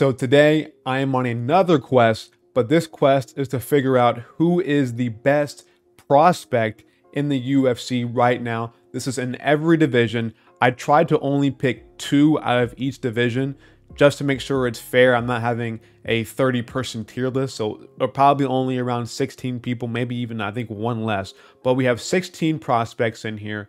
So today I am on another quest, but this quest is to figure out who is the best prospect in the UFC right now. This is in every division. I tried to only pick two out of each division just to make sure it's fair. I'm not having a 30-person tier list, so they're probably only around 16 people, maybe even I think one less. But we have 16 prospects in here.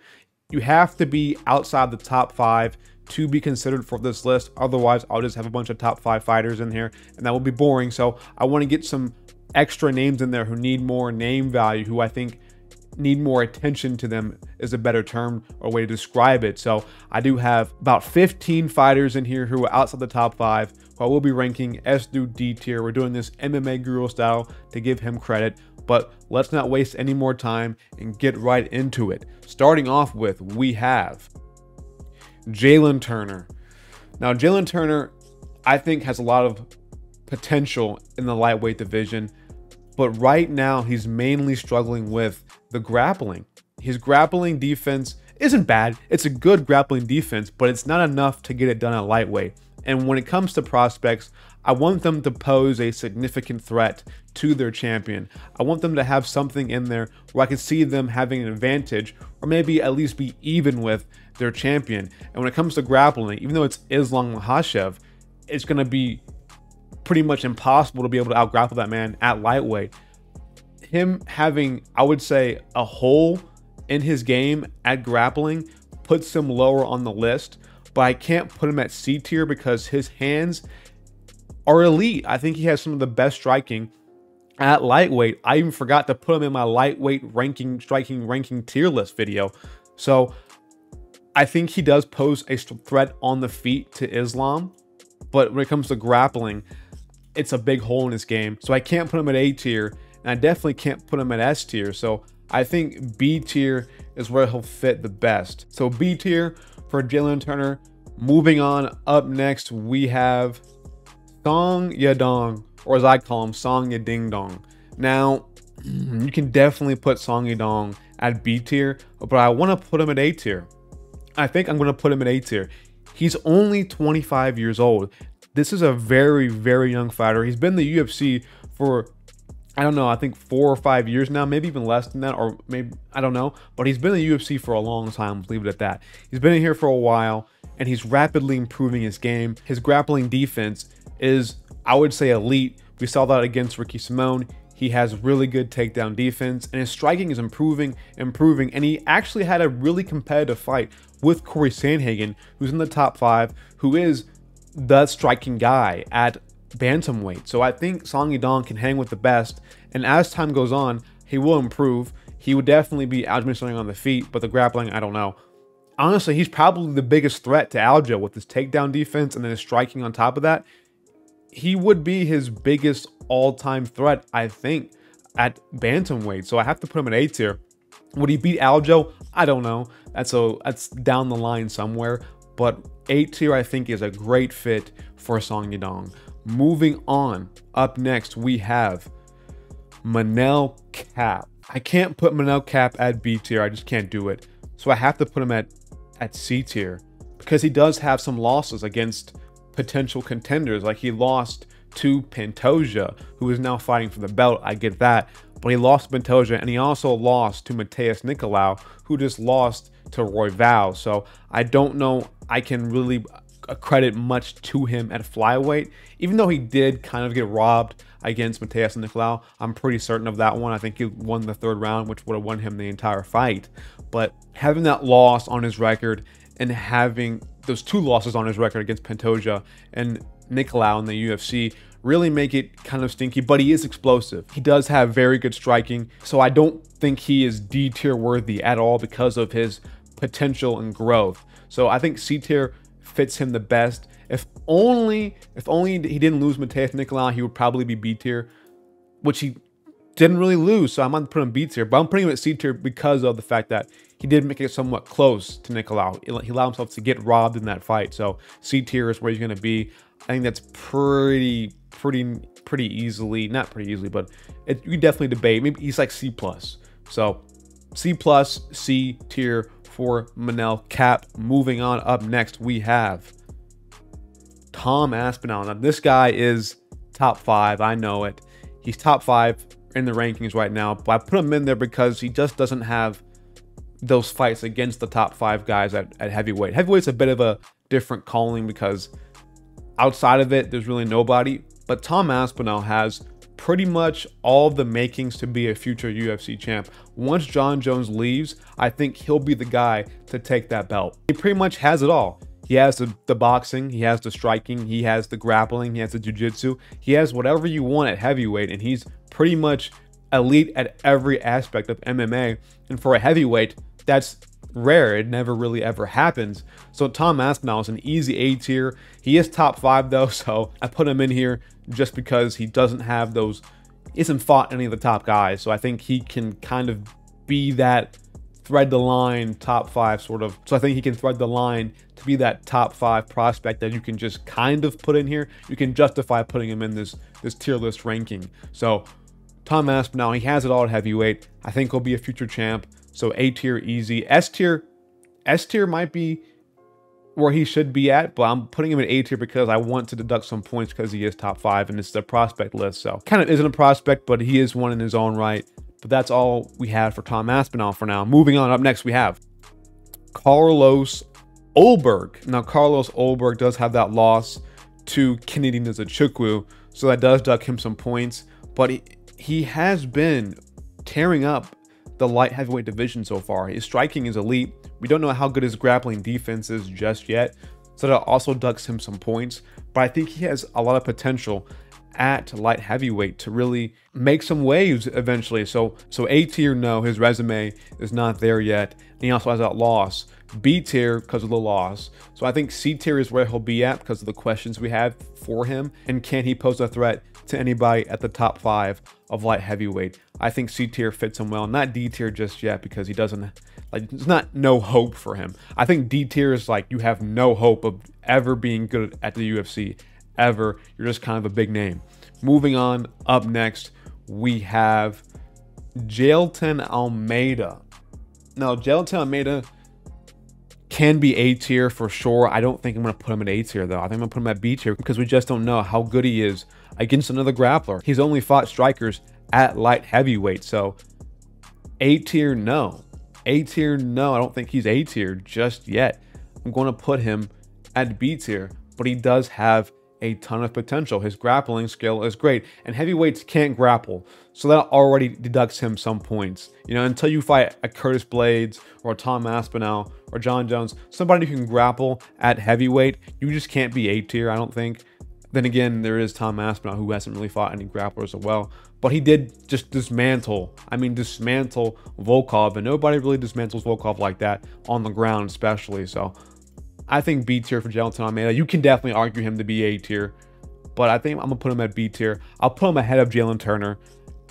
You have to be outside the top 5 to be considered for this list. Otherwise, I'll just have a bunch of top 5 fighters in here, and that will be boring. So I want to get some extra names in there who need more name value, who I think need more attention to them is a better term or way to describe it. So I do have about 15 fighters in here who are outside the top 5, who I will be ranking S through D tier. We're doing this MMA Guru style to give him credit, but let's not waste any more time and get right into it. Starting off with, we have Jalen Turner. Now Jalen Turner, I think, has a lot of potential in the lightweight division, but right now he's mainly struggling with the grappling. His grappling defense isn't bad. It's a good grappling defense, but it's not enough to get it done at lightweight. And when it comes to prospects, I want them to pose a significant threat to their champion. I want them to have something in there where I can see them having an advantage, or maybe at least be even with their champion. And when it comes to grappling, even though it's Islam Makhachev, it's going to be pretty much impossible to be able to outgrapple that man at lightweight. Him having, I would say, a hole in his game at grappling puts him lower on the list, but I can't put him at C tier because his hands are elite. I think he has some of the best striking at lightweight. I even forgot to put him in my lightweight striking ranking tier list video. So I think he does pose a threat on the feet to Islam, but when it comes to grappling, it's a big hole in his game. So I can't put him at A tier, and I definitely can't put him at S tier. So I think B tier is where he'll fit the best. So B tier for Jalen Turner. Moving on, up next, we have Song Yadong, or as I call him, Song Yadong. Now, you can definitely put Song Yadong at B tier, but I want to put him at A tier. I think I'm going to put him at A tier. He's only 25 years old. This is a very, very young fighter. He's been in the UFC for, I don't know, I think 4 or 5 years now, maybe even less than that, or maybe, I don't know. But he's been in the UFC for a long time, leave it at that. He's been in here for a while, and he's rapidly improving his game. His grappling defense is, I would say, elite. We saw that against Ricky Simón. He has really good takedown defense, and his striking is improving, and he actually had a really competitive fight with Corey Sandhagen, who's in the top 5, who is the striking guy at bantamweight. So I think Song Yadong can hang with the best, and as time goes on, he will improve. He would definitely be outmaneuvered on the feet, but the grappling, I don't know. Honestly, he's probably the biggest threat to Aljo with his takedown defense and then his striking on top of that. He would be his biggest all-time threat, I think, at bantamweight. So I have to put him in A tier. Would he beat Aljo? I don't know. That's down the line somewhere. But A tier, I think, is a great fit for Song Yadong. Moving on, up next, we have Manel Kape. I can't put Manel Kape at B tier. I just can't do it. So I have to put him at C tier because he does have some losses against potential contenders. Like, he lost to Pantoja, who is now fighting for the belt. I get that, but he lost to Pantoja, and he also lost to Matheus Nicolau, who just lost to Roy Val. So I don't know I can really credit much to him at flyweight, even though he did kind of get robbed against Matheus Nicolau. I'm pretty certain of that one. I think he won the 3rd round, which would have won him the entire fight. But having that loss on his record and having those 2 losses on his record against Pantoja and Nicolau in the UFC really make it kind of stinky, but he is explosive. He does have very good striking, so I don't think he is D tier worthy at all because of his potential and growth. So I think C tier fits him the best. If only he didn't lose Matheus Nicolau, he would probably be B tier, which he didn't really lose, so I'm going to put him B tier, but I'm putting him at C tier because of the fact that he did make it somewhat close to Nicolau. He allowed himself to get robbed in that fight, so C tier is where he's going to be. I think that's pretty easily, not pretty easily, but you can definitely debate. Maybe he's like C+. So C+, C tier for Manel Kape. Moving on, up next, we have Tom Aspinall. Now, this guy is top five. I know it. He's top five in the rankings right now, but I put him in there because he just doesn't have those fights against the top five guys at heavyweight. Heavyweight's a bit of a different calling because outside of it, there's really nobody. But Tom Aspinall has pretty much all the makings to be a future UFC champ. Once Jon Jones leaves, I think he'll be the guy to take that belt. He pretty much has it all. He has the boxing, he has the striking, he has the grappling, he has the jiu-jitsu, he has whatever you want at heavyweight, and he's pretty much elite at every aspect of MMA. And for a heavyweight, that's rare. It never really ever happens. So Tom Aspinall is an easy A tier. He is top five though, so I put him in here just because he doesn't have those, he hasn't fought any of the top guys. So I think he can kind of be that thread the line top five sort of. So I think he can thread the line to be that top five prospect that you can just kind of put in here. You can justify putting him in this tier list ranking. So Tom Aspinall, he has it all at heavyweight. I think he'll be a future champ. So A tier, easy. S tier might be where he should be at, but I'm putting him in A tier because I want to deduct some points because he is top five and it's the prospect list. So kind of isn't a prospect, but he is one in his own right. But that's all we have for Tom Aspinall for now. Moving on, up next we have Carlos Ulberg. Now, Carlos Ulberg does have that loss to Kennedy Nzechukwu, so that does duck him some points, but he has been tearing up the light heavyweight division so far. His striking is elite. We don't know how good his grappling defense is just yet, so that also ducks him some points, but I think he has a lot of potential at light heavyweight to really make some waves eventually. So A tier, no, his resume is not there yet, and he also has that loss. B tier because of the loss. So I think C tier is where he'll be at because of the questions we have for him, and can he pose a threat to anybody at the top five of light heavyweight. I think C tier fits him well, not D tier just yet because he doesn't, like, there's not no hope for him. I think D tier is like you have no hope of ever being good at the UFC ever. You're just kind of a big name. Moving on, up next we have Jailton Almeida. Now, Jailton Almeida can be A tier for sure. I don't think I'm going to put him at A tier though. I think I'm going to put him at B tier because we just don't know how good he is against another grappler. He's only fought strikers at light heavyweight. So A tier, no. A tier, no. I don't think he's A tier just yet. I'm going to put him at B tier, but he does have a ton of potential. His grappling skill is great, and heavyweights can't grapple, so that already deducts him some points. You know, until you fight a Curtis Blades or a Tom Aspinall or Jon Jones, somebody who can grapple at heavyweight, you just can't be A tier, I don't think. Then again, there is Tom Aspinall, who hasn't really fought any grapplers as well, but he did just dismantle Volkov, and nobody really dismantles Volkov like that on the ground especially. So I think B tier for Jailton Almeida. You can definitely argue him to be A tier, but I think I'm gonna put him at B tier. I'll put him ahead of Jalen Turner.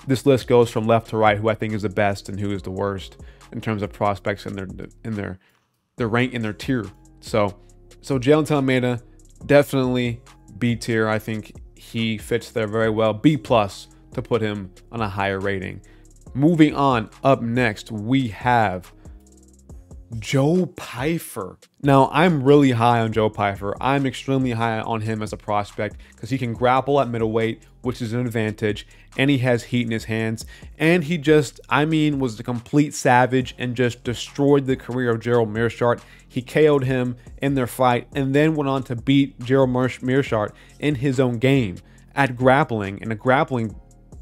This list goes from left to right, who I think is the best and who is the worst in terms of prospects in their rank in their tier. So Jailton Almeida, definitely B tier. I think he fits there very well. B plus to put him on a higher rating. Moving on, up next we have Joe Pyfer. Now, I'm really high on Joe Pyfer. I'm extremely high on him as a prospect because he can grapple at middleweight, which is an advantage, and he has heat in his hands, and he just, I mean, was the complete savage and just destroyed the career of Gerald Meerschaert. He KO'd him in their fight and then went on to beat Gerald Meerschaert in his own game at grappling, in a grappling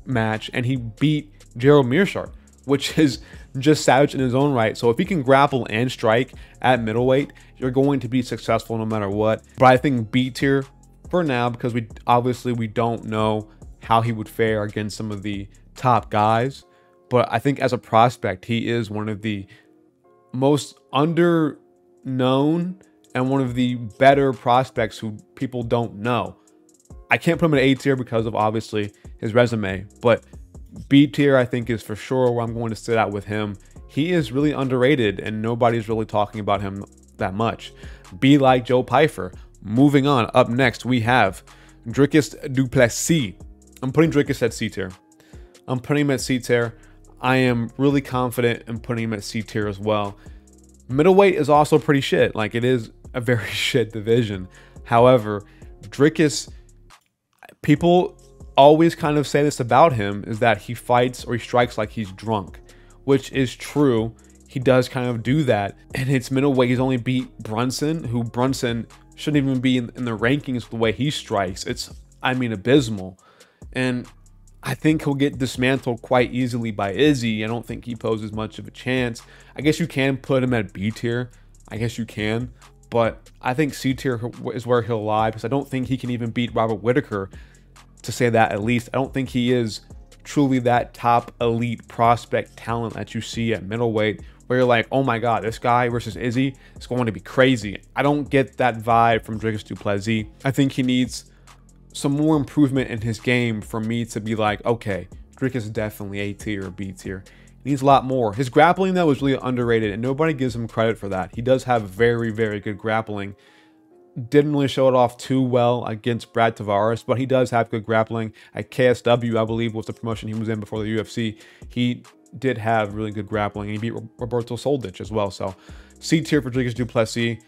match, and he beat Gerald Meerschaert, which is just savage in his own right. So if he can grapple and strike at middleweight, you're going to be successful no matter what. But I think B tier for now because we don't know how he would fare against some of the top guys. But I think as a prospect, he is one of the most underknown and one of the better prospects who people don't know. I can't put him in A tier because of obviously his resume, but B tier I think is for sure where I'm going to sit out with him. He is really underrated and nobody's really talking about him that much. Be like Joe Pyfer. Moving on, up next we have Dricus du Plessis. I'm putting Dricus at C tier. I'm putting him at C tier. I am really confident in putting him at C tier as well. Middleweight is also pretty shit. Like, it is a very shit division. However, Dricus, people always kind of say this about him, is that he fights or he strikes like he's drunk, which is true. He does kind of do that. And it's middleweight. He's only beat Brunson, who Brunson shouldn't even be in the rankings the way he strikes. It's, I mean, abysmal. And I think he'll get dismantled quite easily by Izzy. I don't think he poses much of a chance. I guess you can put him at B tier. I guess you can. But I think C tier is where he'll lie, because I don't think he can even beat Robert Whitaker, to say that at least. I don't think he is truly that top elite prospect talent that you see at middleweight, where you're like, oh my God, this guy versus Izzy is going to be crazy. I don't get that vibe from Dricus du Plessis. I think he needs some more improvement in his game for me to be like, okay, Dricus is definitely A tier or B tier. He needs a lot more. His grappling, though, is really underrated, and nobody gives him credit for that. He does have very, very good grappling. Didn't really show it off too well against Brad Tavares, but he does have good grappling. At KSW, I believe, was the promotion he was in before the UFC, he did have really good grappling, and he beat Roberto Soldic as well. So C tier for Dricus du Plessis.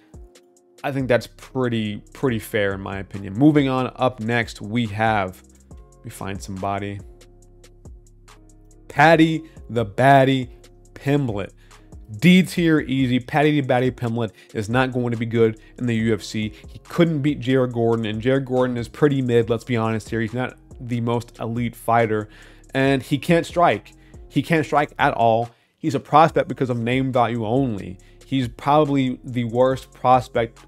I think that's pretty fair in my opinion. Moving on, up next we have, we find somebody, Paddy the Baddy Pimblett. D tier easy. Paddy the Baddy Pimblett is not going to be good in the UFC. He couldn't beat Jaron Gordon, and Jaron Gordon is pretty mid, let's be honest here. He's not the most elite fighter, and he can't strike. He can't strike at all. He's a prospect because of name value only. He's probably the worst prospect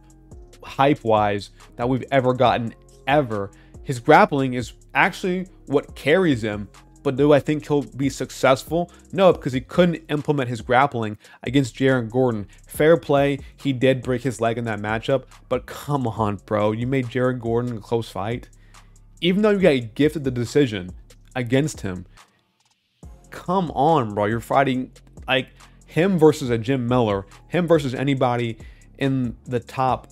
hype-wise that we've ever gotten, ever. His grappling is actually what carries him, but do I think he'll be successful? No, because he couldn't implement his grappling against Jaron Gordon. Fair play, he did break his leg in that matchup, but come on, bro. You made Jaron Gordon a close fight. Even though you got gifted the decision against him, come on, bro. You're fighting like him versus a Jim Miller, him versus anybody in the top,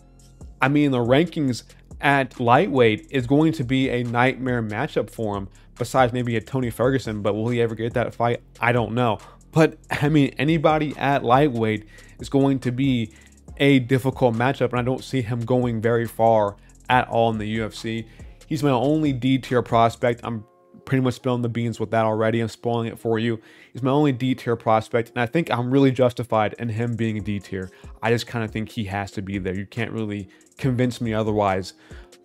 I mean, the rankings at lightweight is going to be a nightmare matchup for him, besides maybe a Tony Ferguson, but will he ever get that fight? I don't know. But I mean, anybody at lightweight is going to be a difficult matchup, and I don't see him going very far at all in the UFC. He's my only D tier prospect. I'm pretty much spilling the beans with that already. I'm spoiling it for you. He's my only D tier prospect, and I think I'm really justified in him being a D tier. I just kind of think he has to be there. You can't really convince me otherwise.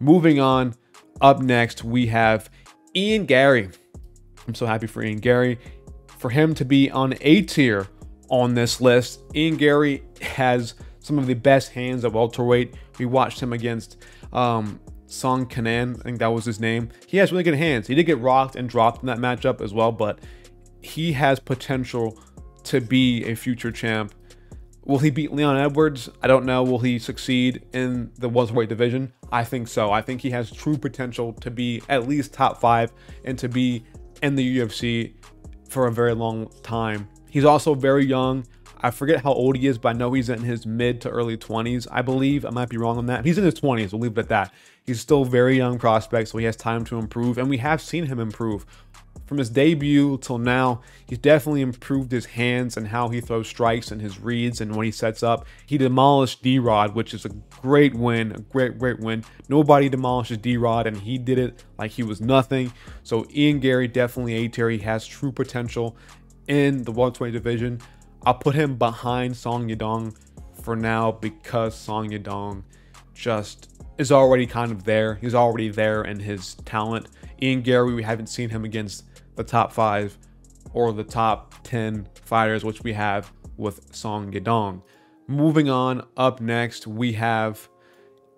Moving on, up next we have Ian Garry. I'm so happy for Ian Garry. For him to be on A tier on this list, Ian Garry has some of the best hands of welterweight. We watched him against Song Kanan, I think that was his name. He has really good hands. He did get rocked and dropped in that matchup as well, but he has potential to be a future champ. Will he beat Leon Edwards? I don't know. Will he succeed in the welterweight division? I think so. I think he has true potential to be at least top 5 and to be in the UFC for a very long time. He's also very young. I forget how old he is, but I know he's in his mid to early 20s, I believe. I might be wrong on that. He's in his 20s, we'll leave it at that. He's still a very young prospect, so he has time to improve, and we have seen him improve. From his debut till now, he's definitely improved his hands and how he throws strikes and his reads and when he sets up. He demolished D-Rod, which is a great win, great win. Nobody demolishes D-Rod, and he did it like he was nothing. So Ian Garry, definitely A tier. He has true potential in the welterweight division. I'll put him behind Song Yadong for now, because Song Yadong just is already kind of there. He's already there in his talent. Ian Garry, we haven't seen him against the top 5 or the top 10 fighters, which we have with Song Yadong. Moving on, up next, we have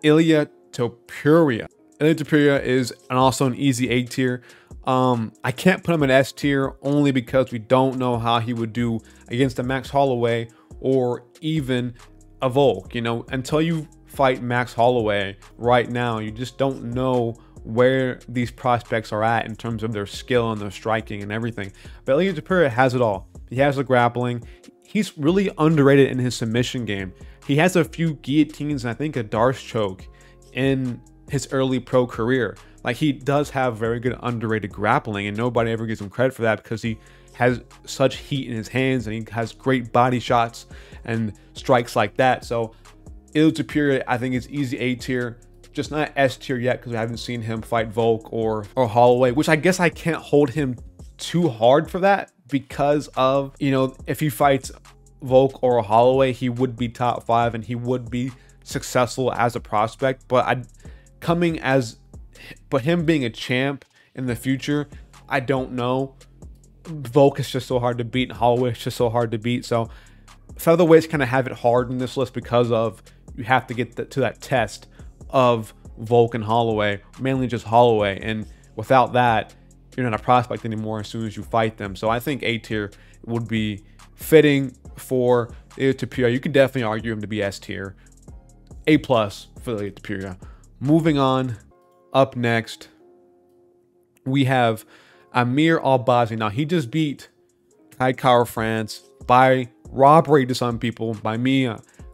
Ilia Topuria. Ilia Topuria is also an easy A tier. I can't put him in S tier only because we don't know how he would do against a Max Holloway or even a Volk. You know, until you fight Max Holloway right now, you just don't know where these prospects are at in terms of their skill and their striking and everything. But Ilia Topuria has it all. He has the grappling. He's really underrated in his submission game. He has a few guillotines and I think a Darce choke in his early pro career. Like, he does have very good underrated grappling, and nobody ever gives him credit for that because he has such heat in his hands and he has great body shots and strikes like that. So Ilia Topuria, I think, is easy A tier. just not S tier yet because we haven't seen him fight Volk or Holloway, which I guess I can't hold him too hard for that because of, you know, if he fights Volk or Holloway, he would be top 5 and he would be successful as a prospect. But him being a champ in the future, I don't know. Volk is just so hard to beat and Holloway is just so hard to beat. So featherweights kind of have it hard in this list because of you have to get to that test of Volk and Holloway, mainly just Holloway. And without that, you're not a prospect anymore as soon as you fight them. So I think A tier would be fitting for Ilia Topuria. You could definitely argue him to be S tier. A plus for Ilia Topuria. Moving on, up next, we have Amir Albazi. Now, he just beat Kai Kara-France by robbery to some people. By me,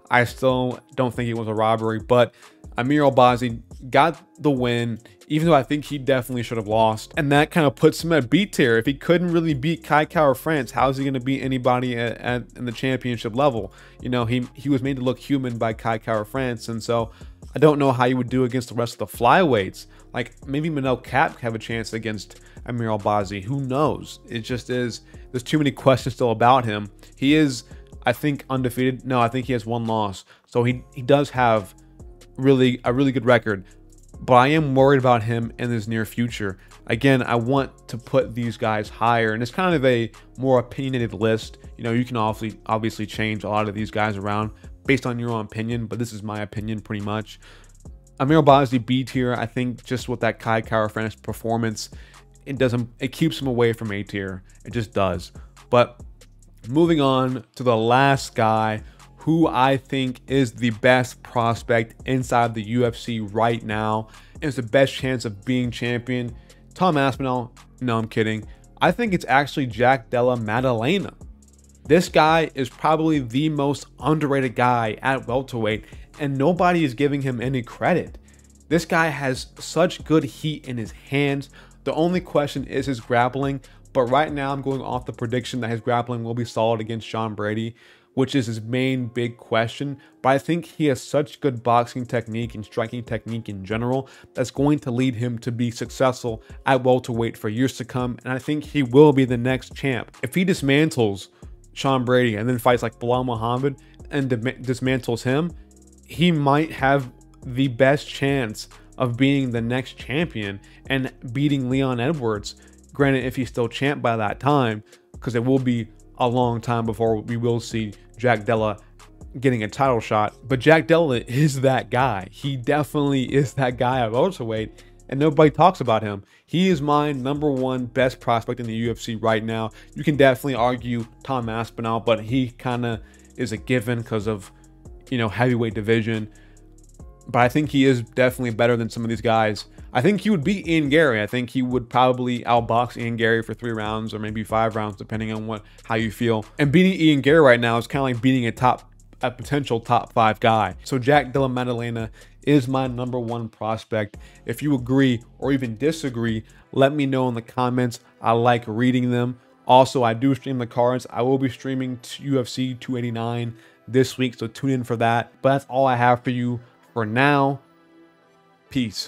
I still don't think it was a robbery, but Amir Albazi got the win, even though I think he definitely should have lost. And that kind of puts him at B tier. If he couldn't really beat Kai Kara-France, how is he going to beat anybody in the championship level? You know, he was made to look human by Kai Kara-France. And so I don't know how you would do against the rest of the flyweights. Like maybe Manel Kape have a chance against Amir Albazi. Who knows? It just is. There's too many questions still about him. He is, I think, undefeated. No, I think he has one loss. So he does have a really good record, but I am worried about him in his near future. Again, I want to put these guys higher, and it's kind of a more opinionated list. You know, you can obviously change a lot of these guys around based on your own opinion, but this is my opinion pretty much. Amir Albazi B tier, I think, just with that Kai Kara-France performance, it keeps him away from A tier. It just does. But moving on to the last guy who I think is the best prospect inside the UFC right now and is the best chance of being champion, Tom Aspinall. No, I'm kidding. I think it's actually Jack Della Maddalena. This guy is probably the most underrated guy at welterweight, and nobody is giving him any credit. This guy has such good heat in his hands. The only question is his grappling, but right now I'm going off the prediction that his grappling will be solid against Sean Brady, which is his main big question. But I think he has such good boxing technique and striking technique in general that's going to lead him to be successful at welterweight for years to come, and I think he will be the next champ. If he dismantles Sean Brady and then fights like Bilal Muhammad and dismantles him, he might have the best chance of being the next champion and beating Leon Edwards. Granted, if he's still champ by that time, because it will be a long time before we will see Jack Della getting a title shot. But Jack Della is that guy. He definitely is that guy at welterweight, and nobody talks about him. He is my #1 best prospect in the UFC right now. You can definitely argue Tom Aspinall, but he kind of is a given because of, you know, heavyweight division. But I think he is definitely better than some of these guys. I think he would beat Ian Garry. I think he would probably outbox Ian Garry for 3 rounds or maybe 5 rounds, depending on how you feel. And beating Ian Garry right now is kind of like beating a potential top 5 guy. So Jack Della Maddalena is my #1 prospect. If you agree or even disagree, let me know in the comments. I like reading them. Also, I do stream the cards. I will be streaming UFC 289 this week, so tune in for that. But that's all I have for you for now. Peace.